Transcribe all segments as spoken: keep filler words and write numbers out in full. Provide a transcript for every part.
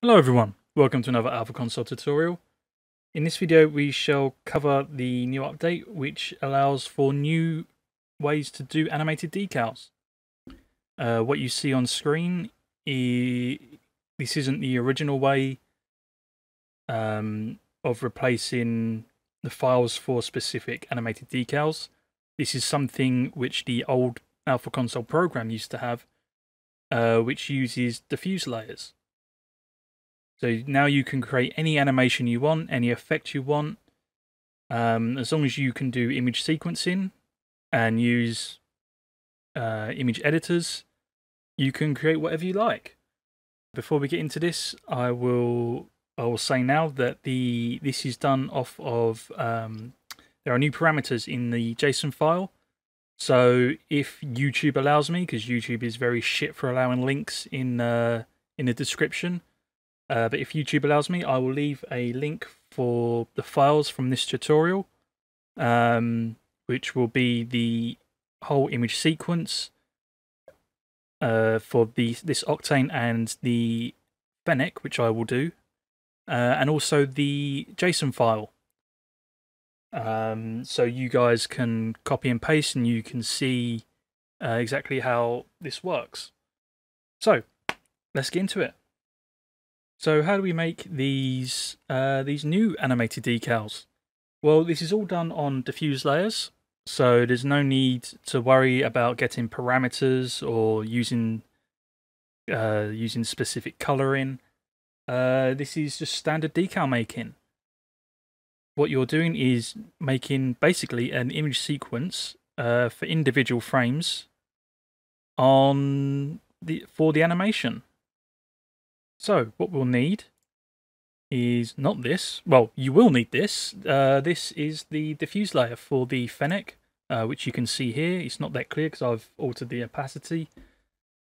Hello everyone, welcome to another Alpha Console tutorial. In this video we shall cover the new update which allows for new ways to do animated decals. Uh, what you see on screen, is, this isn't the original way um, of replacing the files for specific animated decals. This is something which the old Alpha Console program used to have, uh, which uses diffuse layers. So now you can create any animation you want, any effect you want, um, as long as you can do image sequencing and use uh, image editors, you can create whatever you like. Before we get into this, I will I will say now that the this is done off of um, there are new parameters in the JSON file. So if YouTube allows me, because YouTube is very shit for allowing links in uh, in the description. Uh, but if YouTube allows me, I will leave a link for the files from this tutorial, um, which will be the whole image sequence uh, for the, this Octane and the Fennec, which I will do, uh, and also the JSON file. Um, so you guys can copy and paste and you can see uh, exactly how this works. So let's get into it. So how do we make these uh, these new animated decals? Well, this is all done on diffuse layers, so there's no need to worry about getting parameters or using uh, using specific coloring. Uh, this is just standard decal making. What you're doing is making basically an image sequence uh, for individual frames on the for the animation. So what we'll need is not this. Well, you will need this. Uh, this is the diffuse layer for the Fennec, uh, which you can see here. It's not that clear because I've altered the opacity.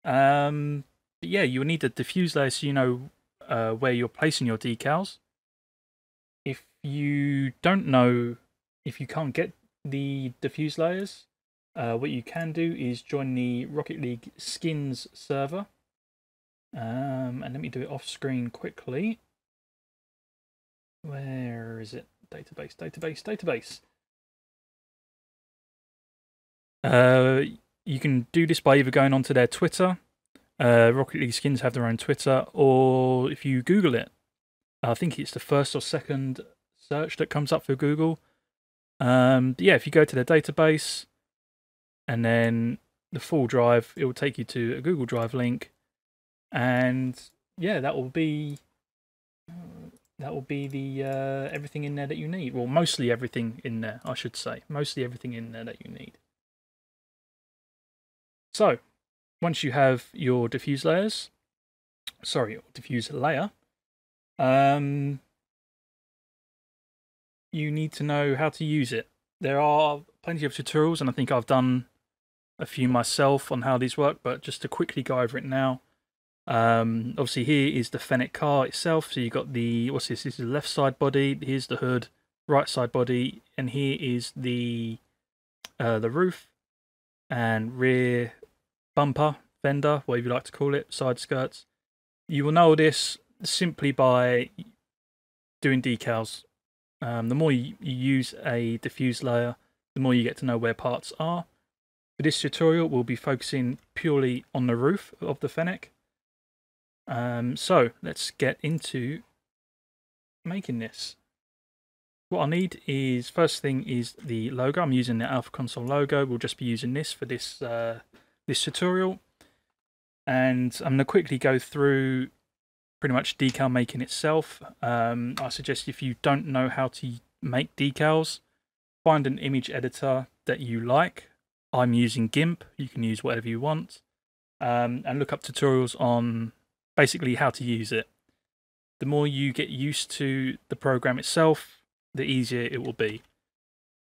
Um, but yeah, you'll need the diffuse layer so you know uh, where you're placing your decals. If you don't know, if you can't get the diffuse layers, uh, what you can do is join the Rocket League Skins server. Um, and let me do it off screen quickly. Where is it? Database, database, database. Uh, you can do this by either going onto their Twitter. Uh, Rocket League Skins have their own Twitter, or if you Google it, I think it's the first or second search that comes up for Google. Um, yeah, if you go to their database and then the full drive, it will take you to a Google Drive link. And yeah, that will be that will be the uh, everything in there that you need. Well, mostly everything in there, I should say. Mostly everything in there that you need. So once you have your diffuse layers, sorry, your diffuse layer, um, you need to know how to use it. There are plenty of tutorials, and I think I've done a few myself on how these work. But just to quickly go over it now. Um, obviously here is the Fennec car itself, so you've got the, what's this, this is the left side body, here's the hood, right side body, and here is the uh, the roof and rear bumper, fender, whatever you like to call it, side skirts. You will know this simply by doing decals. Um, the more you, you use a diffuse layer, the more you get to know where parts are. For this tutorial we'll be focusing purely on the roof of the Fennec. Um, so let's get into making this. What I need is, first thing is the logo. I'm using the Alpha Console logo. We'll just be using this for this uh, this tutorial, and I'm going to quickly go through pretty much decal making itself. Um, I suggest if you don't know how to make decals, find an image editor that you like. I'm using GIMP. You can use whatever you want, um, and look up tutorials on basically how to use it. The more you get used to the program itself, the easier it will be.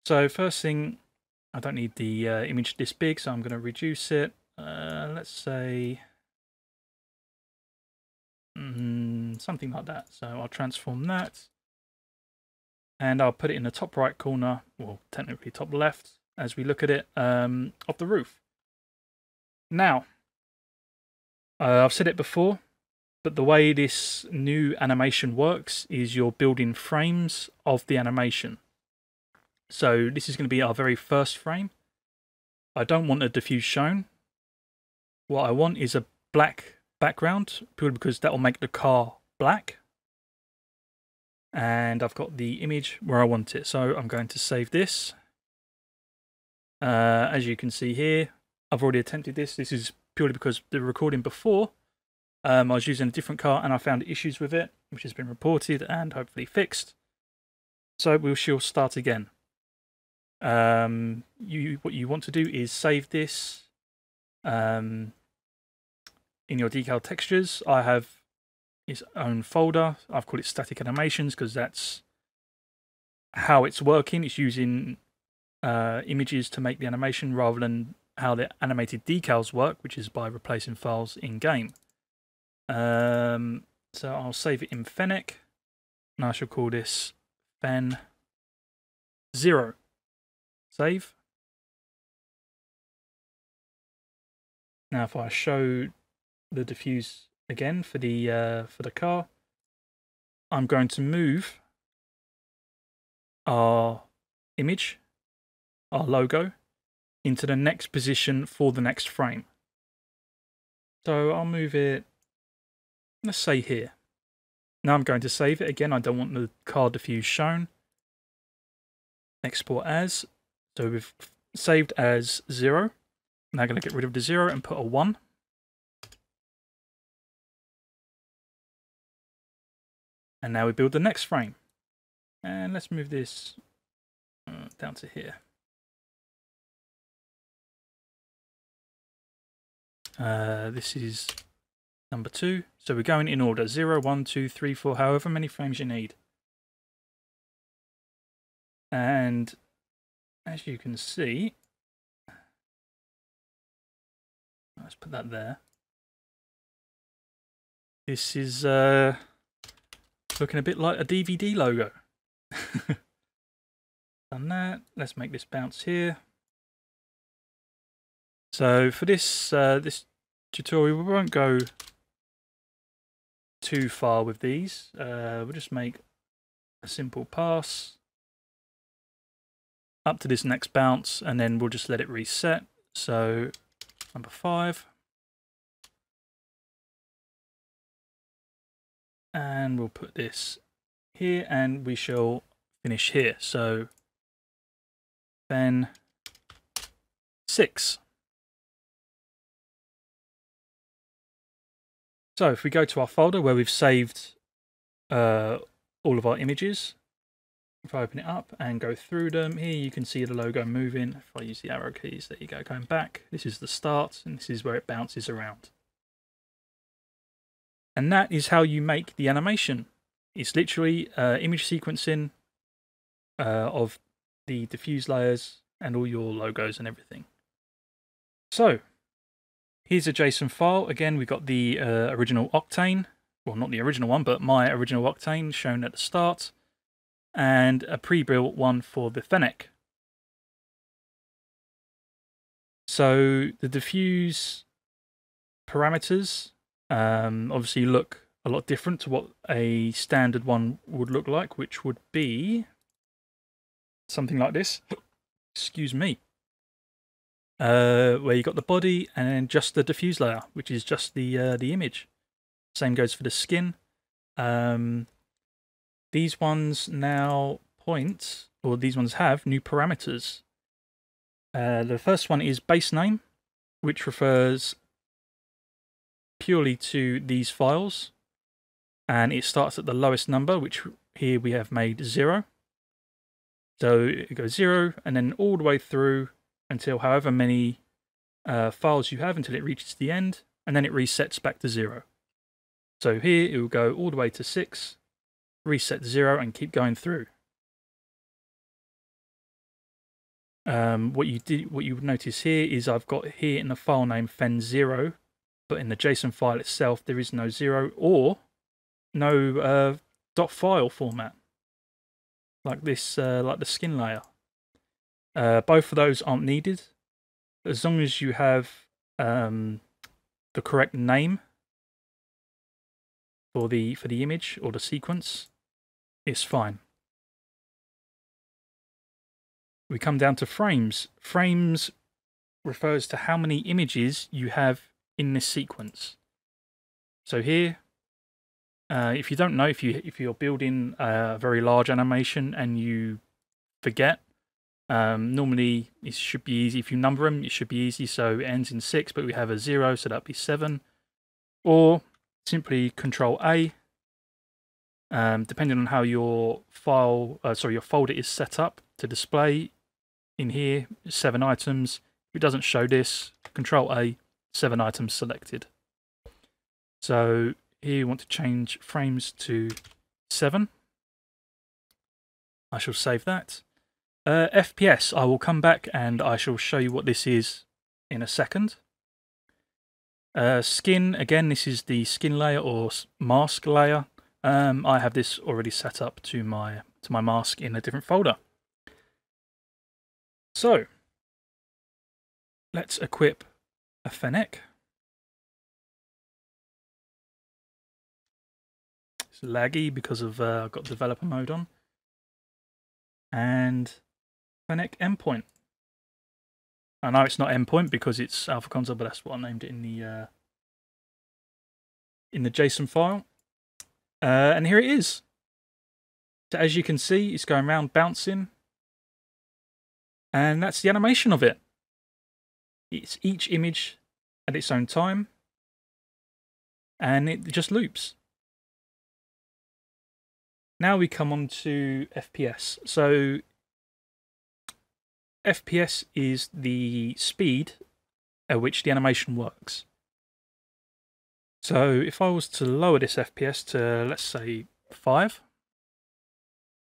So first thing, I don't need the uh, image this big, so I'm going to reduce it. Uh, let's say mm, something like that. So I'll transform that, and I'll put it in the top right corner, well, technically top left, as we look at it, um, of the roof. Now, uh, I've said it before, But the way this new animation works is you're building frames of the animation. So this is going to be our very first frame. I don't want a diffuse shown. What I want is a black background, purely because that will make the car black. And I've got the image where I want it. So I'm going to save this. Uh, as you can see here, I've already attempted this. This is purely because the recording before, Um, I was using a different car and I found issues with it, which has been reported and hopefully fixed. So we shall start again. Um, you, what you want to do is save this um, in your decal textures. I have its own folder. I've called it static animations because that's how it's working. It's using uh, images to make the animation rather than how the animated decals work, which is by replacing files in game. Um, so I'll save it in Fennec, and I shall call this Fen zero. Save. Now, if I show the diffuse again for the uh, for the car, I'm going to move our image, our logo, into the next position for the next frame. So I'll move it. Let's say here. Now I'm going to save it again. I don't want the car diffuse shown. Export as. So we've saved as zero. Now I'm going to get rid of the zero and put a one. And now we build the next frame. And let's move this uh, down to here. Uh, this is number two. So we're going in order, zero, one, two, three, four, however many frames you need. And as you can see, let's put that there. This is uh, looking a bit like a D V D logo. Done that. Let's make this bounce here. So for this uh, this tutorial, we won't go too far with these. Uh, we'll just make a simple pass up to this next bounce, and then we'll just let it reset. So number five, and we'll put this here, and we shall finish here. So then six. So if we go to our folder where we've saved uh, all of our images, if I open it up and go through them, here you can see the logo moving. If I use the arrow keys, there you go, going back. This is the start, and this is where it bounces around. And that is how you make the animation. It's literally uh, image sequencing uh, of the diffuse layers and all your logos and everything. So here's a JSON file. Again, we've got the uh, original Octane. Well, not the original one, but my original Octane shown at the start. And a pre-built one for the Fennec. So the diffuse parameters um, obviously look a lot different to what a standard one would look like, which would be something like this. Excuse me. Uh, where you got the body and then just the diffuse layer, which is just the uh, the image. Same goes for the skin. Um, these ones now point, or these ones have new parameters. Uh, the first one is base name, which refers purely to these files, and it starts at the lowest number, which here we have made zero. So it goes zero, and then all the way through until however many uh, files you have until it reaches the end, and then it resets back to zero. So here it will go all the way to six, reset zero, and keep going through. Um, what you did, what you would notice here is I've got here in the file name fen zero, but in the JSON file itself there is no zero or no uh, dot file format like this, uh, like the skin layer. Uh, both of those aren't needed. As long as you have um, the correct name for the for the image or the sequence is fine. We come down to frames. Frames refers to how many images you have in this sequence. So here, uh, if you don't know, if you if you're building a very large animation and you forget, um, normally it should be easy. If you number them, it should be easy. So it ends in six, but we have a zero, so that'd be seven. Or simply Control A. Um, depending on how your file, uh, sorry, your folder is set up to display. In here, seven items. If it doesn't show this, Control A, seven items selected. So here you want to change frames to seven. I shall save that. Uh, F P S, I will come back and I shall show you what this is in a second. Uh, skin, again, this is the skin layer or mask layer. Um, I have this already set up to my to my mask in a different folder. So let's equip a Fennec. It's laggy because of uh, I've got developer mode on. And Fennec endpoint. I know it's not endpoint because it's Alpha Console, but that's what I named it in the uh, in the JSON file. Uh, and here it is. So as you can see, it's going around bouncing. And that's the animation of it. It's each image at its own time. And it just loops. Now we come on to F P S. So F P S is the speed at which the animation works. So if I was to lower this F P S to, let's say, five,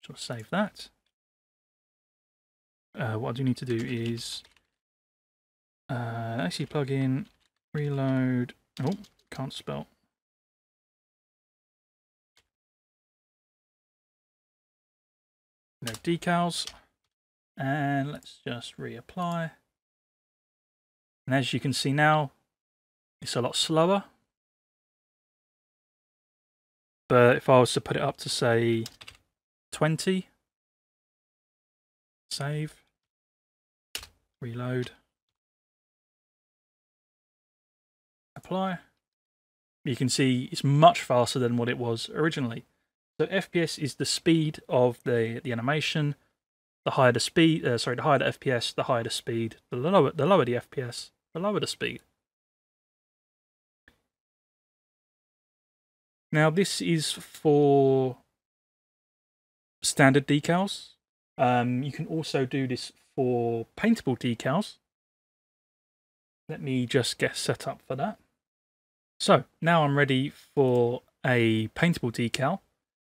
I'll save that. Uh, what I do need to do is uh, actually plug in reload. Oh, can't spell. No decals. And let's just reapply. And as you can see now, it's a lot slower. But if I was to put it up to, say, twenty, save, reload, apply, you can see it's much faster than what it was originally. So F P S is the speed of the, the animation. The higher the speed, uh, sorry, the higher the F P S, the higher the speed, the lower, the lower the F P S, the lower the speed. Now this is for standard decals. Um, you can also do this for paintable decals. Let me just get set up for that. So now I'm ready for a paintable decal.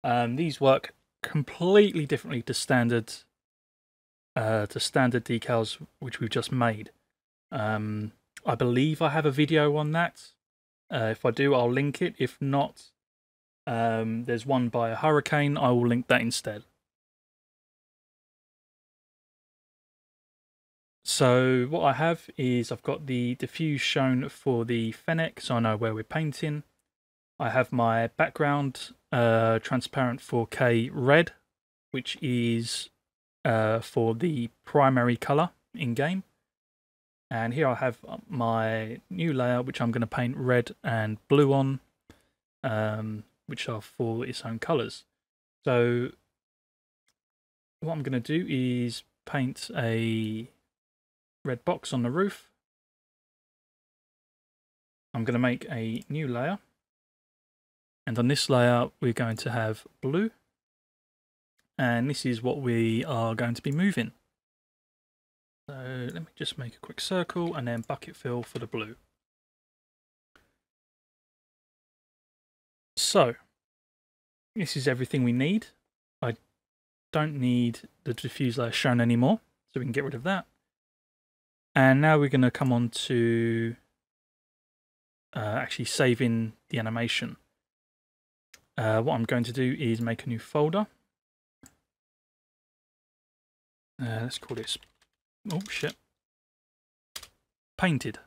Um, these work completely differently to standard uh, to standard decals which we've just made. Um, I believe I have a video on that. Uh, if I do, I'll link it. If not, Um, there's one by a hurricane. I will link that instead. So what I have is I've got the diffuse shown for the Fennec, so I know where we're painting. I have my background uh, transparent four K red, which is uh, for the primary color in game. And here I have my new layer, which I'm going to paint red and blue on. Um, which are for its own colors. So what I'm going to do is paint a red box on the roof. I'm going to make a new layer. And on this layer, we're going to have blue. And this is what we are going to be moving. So let me just make a quick circle and then bucket fill for the blue. So, this is everything we need. I don't need the diffuse layer shown anymore, so we can get rid of that. And now we're going to come on to uh, actually saving the animation. Uh, what I'm going to do is make a new folder. Uh, let's call this, oh shit, painted.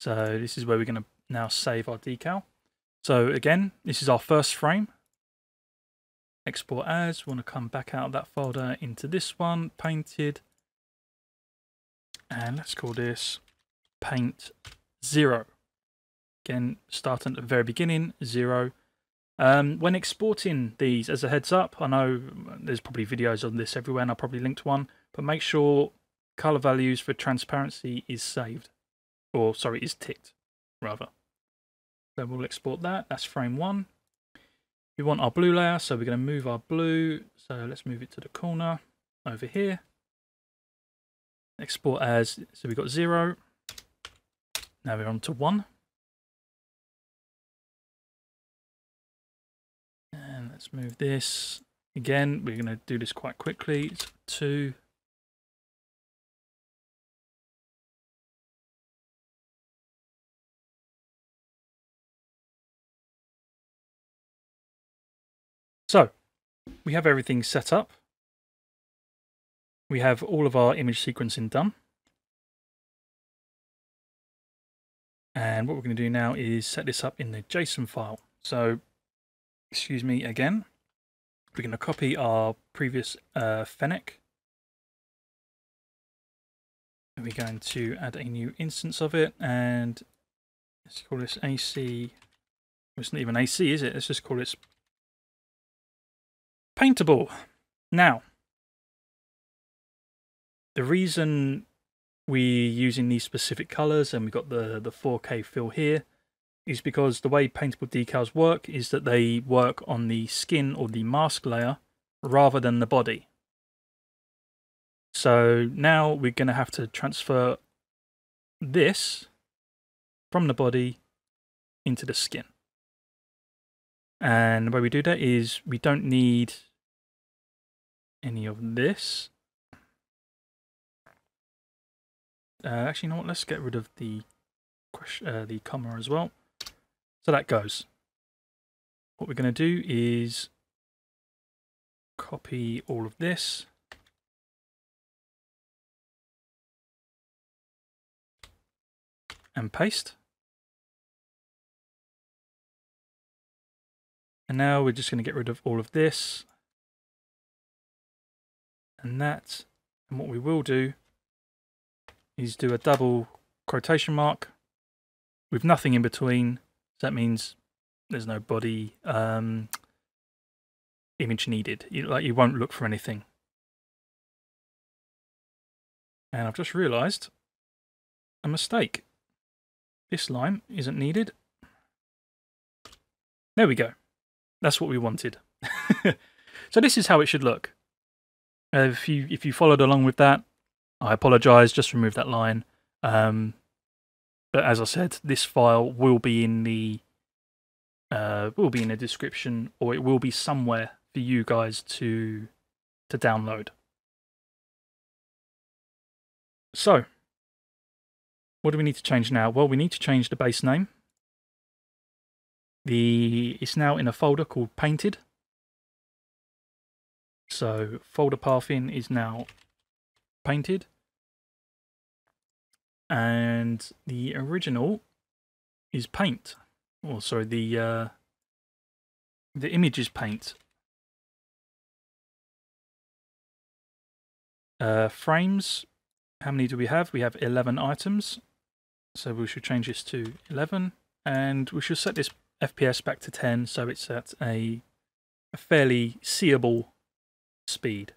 So this is where we're going to now save our decal. So again, this is our first frame. Export as, we want to come back out of that folder into this one, painted. And let's call this paint zero. Again, starting at the very beginning, zero. Um, when exporting these, as a heads up, I know there's probably videos on this everywhere and I'll probably link to one, but make sure color values for transparency is saved, or sorry, is ticked rather. So we'll export that, that's frame one. We want our blue layer, so we're going to move our blue, so let's move it to the corner over here. Export as, so we've got zero. Now we're on to one. And let's move this. Again, we're going to do this quite quickly. It's two. So we have everything set up. We have all of our image sequencing done. And what we're going to do now is set this up in the JSON file. So, excuse me again, we're going to copy our previous uh, Fennec. And we're going to add a new instance of it. And let's call this A C. Well, it's not even A C, is it? Let's just call this Paintable. Now, the reason we're using these specific colors and we've got the, the four K fill here is because the way paintable decals work is that they work on the skin or the mask layer rather than the body. So now we're going to have to transfer this from the body into the skin. And the way we do that is we don't need any of this. Uh, actually, you know what? Let's get rid of the uh, the comma as well. So that goes. What we're going to do is copy all of this. And paste. And now we're just going to get rid of all of this and that. And what we will do is do a double quotation mark with nothing in between. So that means there's no body um, image needed. You, like, you won't look for anything. And I've just realized a mistake. This line isn't needed. There we go. That's what we wanted. So this is how it should look. Uh, if you if you followed along with that, I apologize, just remove that line. Um, but as I said, this file will be in the uh, will be in the description, or it will be somewhere for you guys to to download. So what do we need to change now? Well, we need to change the base name. The, it's now in a folder called Painted. So folder pathing is now Painted. And the original is Paint. Or oh, sorry, the uh, the image is Paint. Uh, frames. How many do we have? We have eleven items. So we should change this to eleven. And we should set this F P S back to ten, so it's at a, a fairly seeable speed.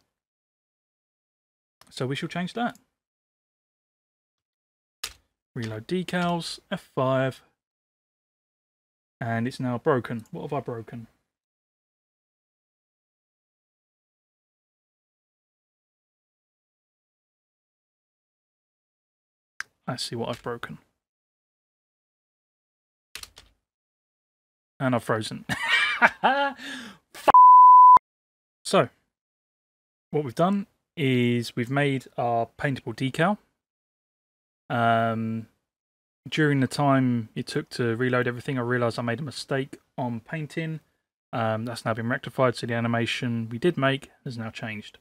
So we shall change that. Reload decals, F five, and it's now broken. What have I broken? I see what I've broken. And I've frozen. So, what we've done is we've made our paintable decal. Um, during the time it took to reload everything, I realized I made a mistake on painting. Um, that's now been rectified, so the animation we did make has now changed.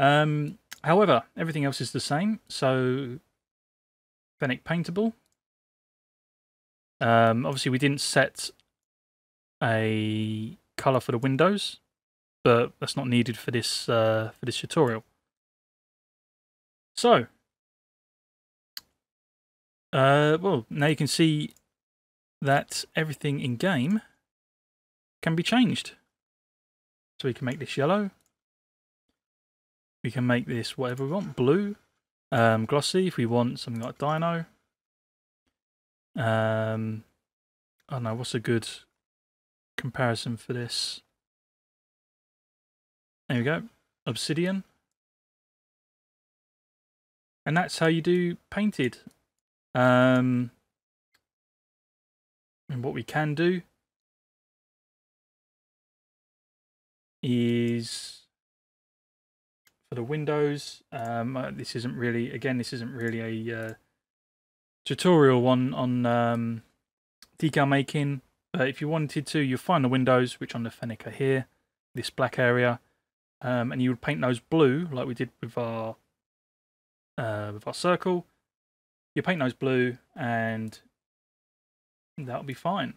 Um, however, everything else is the same. So, Fennec paintable. Um, obviously, we didn't set a color for the windows, but that's not needed for this uh, for this tutorial. So, uh, well, now you can see that everything in game can be changed. So we can make this yellow. We can make this whatever we want, blue, um, glossy if we want something like dino. Um, I don't know, what's a good comparison for this? There we go, obsidian. And that's how you do painted. Um, and what we can do is for the windows. Um, this isn't really, again, this isn't really a uh, tutorial on on um, decal making. But if you wanted to, you'll find the windows, which on the Fennec are here, this black area, um, and you would paint those blue like we did with our. Uh, with our circle, you paint those blue and that'll be fine.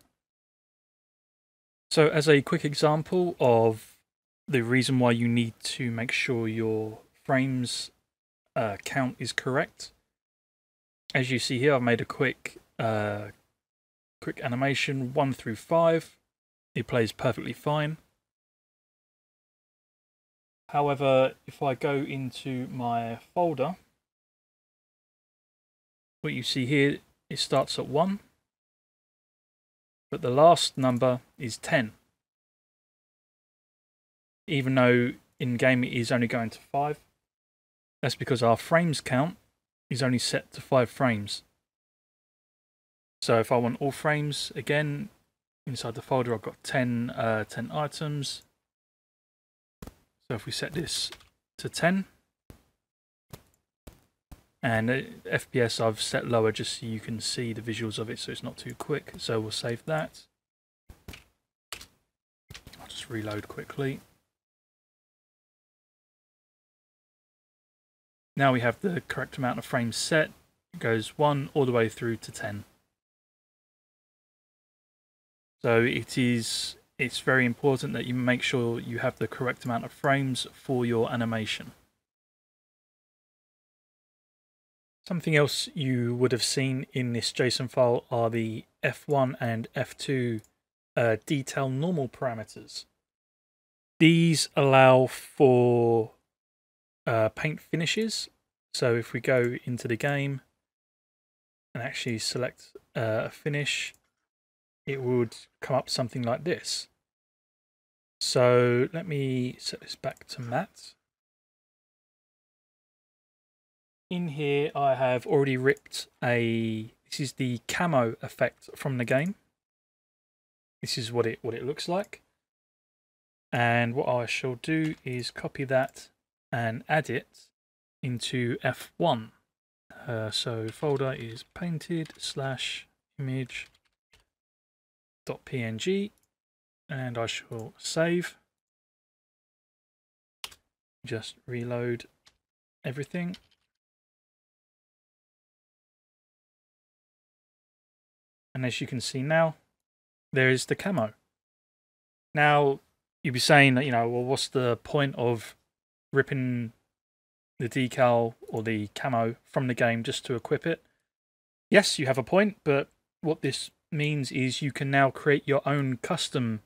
So as a quick example of the reason why you need to make sure your frames uh, count is correct, as you see here, I've made a quick uh, quick animation one through five. It plays perfectly fine. However, if I go into my folder, what you see here, it starts at one, but the last number is ten. Even though in game it is only going to five, that's because our frames count is only set to five frames. So if I want all frames, again, inside the folder I've got ten, uh, ten items. So if we set this to ten, and F P S I've set lower just so you can see the visuals of it, so it's not too quick. So we'll save that. I'll just reload quickly. Now we have the correct amount of frames set. It goes one all the way through to ten. So it is, it's very important that you make sure you have the correct amount of frames for your animation. Something else you would have seen in this JSON file are the F one and F two uh, detail normal parameters. These allow for uh, paint finishes. So if we go into the game and actually select uh, a finish, it would come up something like this. So let me set this back to matte. In here, I have already ripped a, this is the camo effect from the game. This is what it what it looks like. And what I shall do is copy that and add it into F one. Uh, so folder is painted slash image dot P N G, and I shall save. Just reload everything. And as you can see now, there is the camo. Now, you'd be saying that, you know, well, what's the point of ripping the decal or the camo from the game just to equip it? Yes, you have a point, but what this means is you can now create your own custom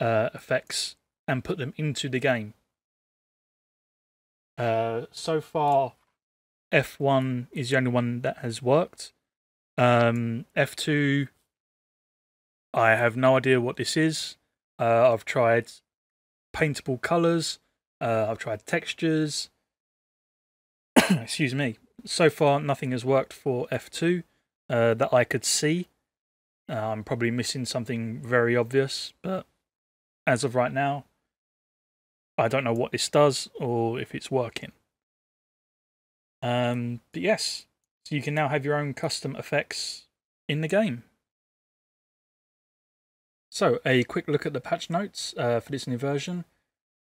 uh, effects and put them into the game. Uh, so far, F one is the only one that has worked. Um, F two, I have no idea what this is. Uh, I've tried paintable colors. Uh, I've tried textures. Excuse me. So far, nothing has worked for F two uh, that I could see. Uh, I'm probably missing something very obvious, but as of right now, I don't know what this does or if it's working. Um, but yes. So you can now have your own custom effects in the game. So a quick look at the patch notes uh, for this new version.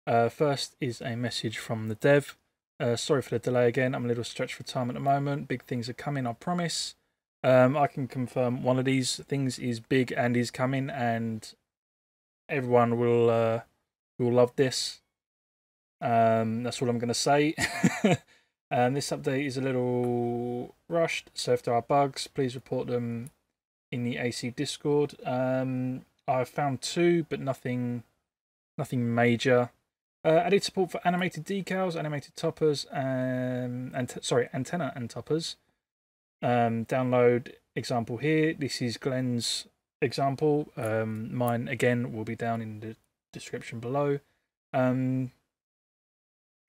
Uh, first is a message from the dev. Uh, sorry for the delay again. I'm a little stretched for time at the moment. Big things are coming, I promise. Um, I can confirm one of these things is big and is coming, and everyone will uh, will love this. Um, that's all I'm going to say. And this update is a little rushed, so if there are bugs, please report them in the A C Discord. Um, I've found two, but nothing, nothing major. Uh, added support for animated decals, animated toppers, and, and sorry, antenna and toppers. Um, download example here. This is Glenn's example. Um, mine again will be down in the description below. Um,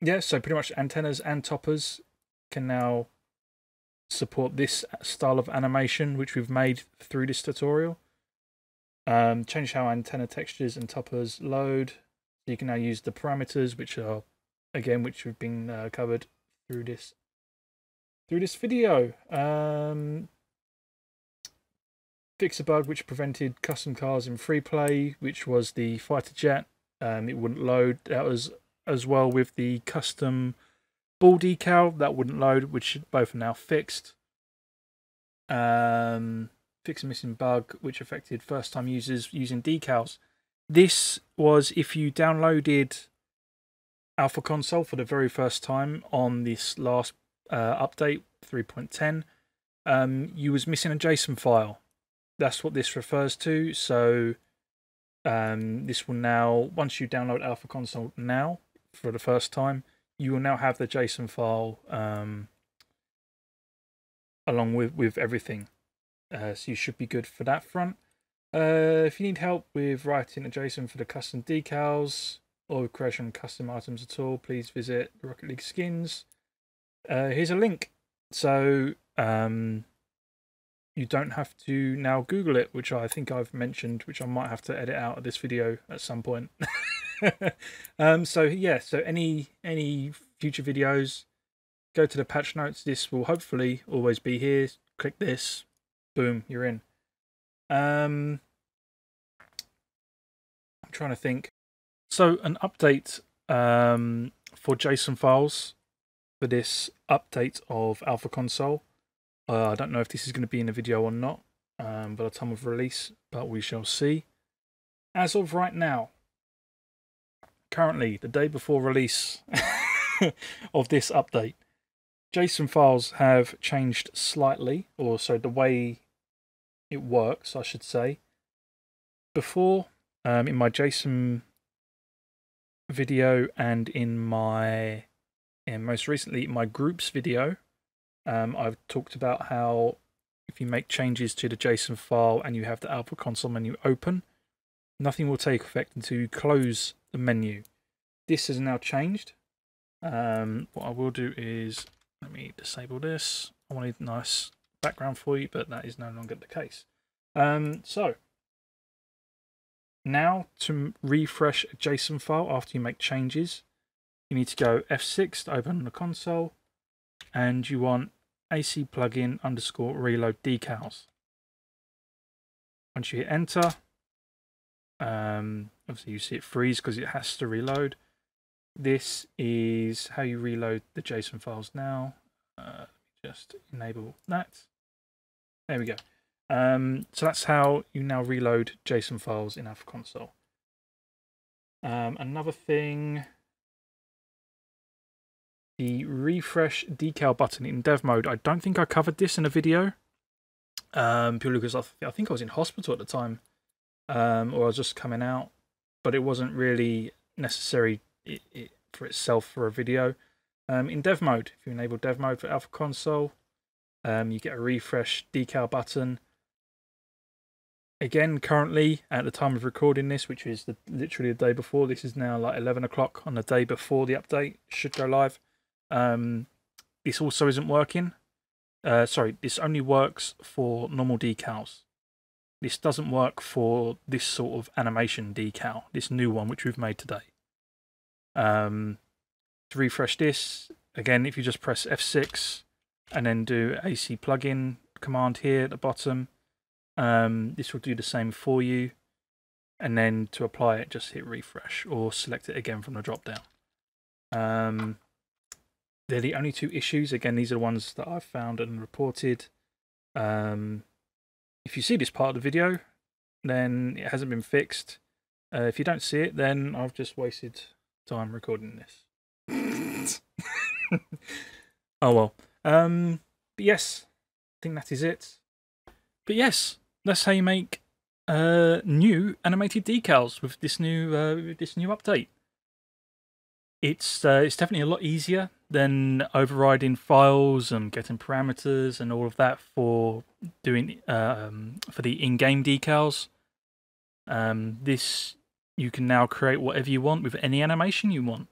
yeah, so pretty much antennas and toppers can now support this style of animation which we've made through this tutorial. Um, change how antenna textures and toppers load. So you can now use the parameters, which are again which have been uh, covered through this. Through this video, um, fix a bug which prevented custom cars in free play, which was the fighter jet. Um, it wouldn't load. That was as well with the custom ball decal that wouldn't load, which both are now fixed. Um, fix a missing bug which affected first-time users using decals. This was if you downloaded Alpha Console for the very first time on this last. Uh, update three point ten, um, you was missing a JSON file. That's what this refers to. So um, this will now, once you download Alpha Console now for the first time, you will now have the JSON file um, along with, with everything. Uh, so you should be good for that front. Uh, if you need help with writing a JSON for the custom decals or creation of custom items at all, please visit Rocket League Skins. Uh, here's a link, so um, you don't have to now Google it, which I think I've mentioned, which I might have to edit out of this video at some point. um, so yeah, so any any future videos, go to the patch notes. This will hopefully always be here. Click this, boom, you're in. Um, I'm trying to think. So an update um, for JSON files. For this update of Alpha Console, uh, I don't know if this is going to be in the video or not um, by the time of release, but we shall see. As of right now, currently the day before release of this update, JSON files have changed slightly, or so the way it works, I should say. Before, um, in my JSON video and in my And most recently, my groups video, um, I've talked about how if you make changes to the JSON file and you have the Alpha Console menu open, nothing will take effect until you close the menu. This has now changed. Um, what I will do is, let me disable this. I wanted a nice background for you, but that is no longer the case. Um, so, now to refresh a JSON file after you make changes, you need to go F six to open the console, and you want A C plugin underscore reload decals. Once you hit enter, um, obviously you see it freeze because it has to reload. This is how you reload the JSON files now. Uh, just enable that. There we go. Um, so that's how you now reload JSON files in Alpha Console. Um, another thing. The refresh decal button in dev mode. I don't think I covered this in a video. Um, purely because I, th I think I was in hospital at the time. Um, or I was just coming out. But it wasn't really necessary it, it, for itself for a video. Um, in dev mode, if you enable dev mode for Alpha Console, um, you get a refresh decal button. Again, currently, at the time of recording this, which is the, literally the day before, this is now like eleven o'clock on the day before the update should go live. Um, this also isn't working. Uh, sorry, this only works for normal decals. This doesn't work for this sort of animation decal, this new one which we've made today. Um, to refresh this, again, if you just press F six and then do A C plugin command here at the bottom, um, this will do the same for you. And then to apply it, just hit refresh or select it again from the drop down. Um, They're the only two issues. Again, these are the ones that I've found and reported. Um, if you see this part of the video, then it hasn't been fixed. Uh, if you don't see it, then I've just wasted time recording this. Oh well. Um, but yes, I think that is it. But yes, that's how you make uh, new animated decals with this new uh, with this new update. It's uh, it's definitely a lot easier than overriding files and getting parameters and all of that for doing um, for the in-game decals. Um, this you can now create whatever you want with any animation you want.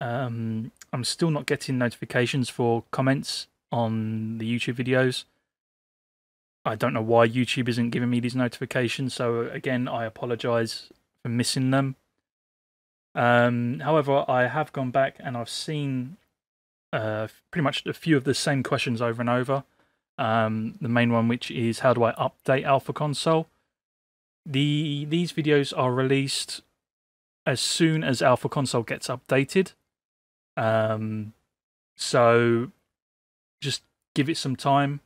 Um, I'm still not getting notifications for comments on the YouTube videos. I don't know why YouTube isn't giving me these notifications. So again, I apologize for missing them. Um, however, I have gone back and I've seen uh, pretty much a few of the same questions over and over. Um, the main one, which is how do I update Alpha Console? The these videos are released as soon as Alpha Console gets updated. Um, so just give it some time.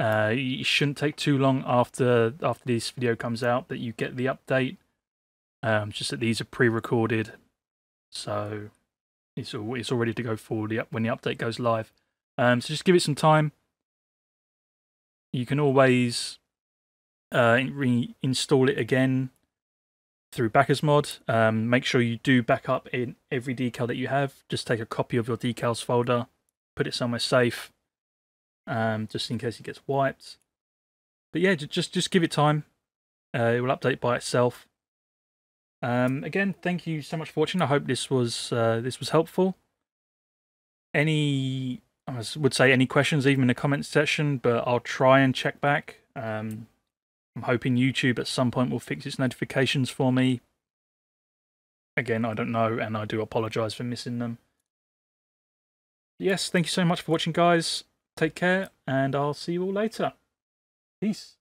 Uh, it shouldn't take too long after after this video comes out that you get the update. Um, just that these are pre-recorded, so it's all it's all ready to go forward when the update goes live. Um, so just give it some time. You can always uh, reinstall it again through BackersMod. Um, make sure you do back up in every decal that you have. Just take a copy of your decals folder, put it somewhere safe. Um, just in case it gets wiped. But yeah, just just give it time. Uh, it will update by itself. Um, again, thank you so much for watching. I hope this was uh, this was helpful. Any, I would say any questions, even in the comments section, but I'll try and check back. Um, I'm hoping YouTube at some point will fix its notifications for me. Again, I don't know, and I do apologise for missing them. Yes, thank you so much for watching, guys. Take care, and I'll see you all later. Peace.